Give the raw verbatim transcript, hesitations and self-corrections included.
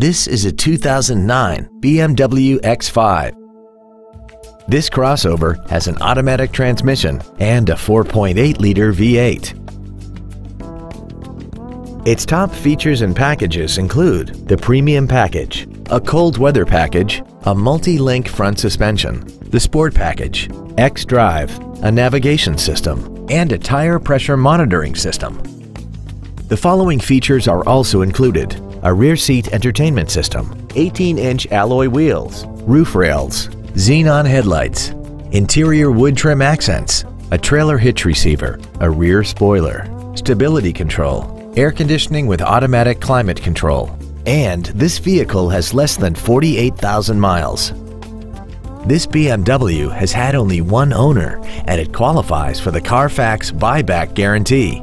This is a two thousand nine B M W X five. This crossover has an automatic transmission and a four point eight liter V eight. Its top features and packages include the premium package, a cold weather package, a multi-link front suspension, the sport package, xDrive, a navigation system, and a tire pressure monitoring system. The following features are also included: a rear seat entertainment system, eighteen inch alloy wheels, roof rails, xenon headlights, interior wood trim accents, a trailer hitch receiver, a rear spoiler, stability control, air conditioning with automatic climate control, and this vehicle has less than forty-eight thousand miles. This B M W has had only one owner and it qualifies for the Carfax buyback guarantee.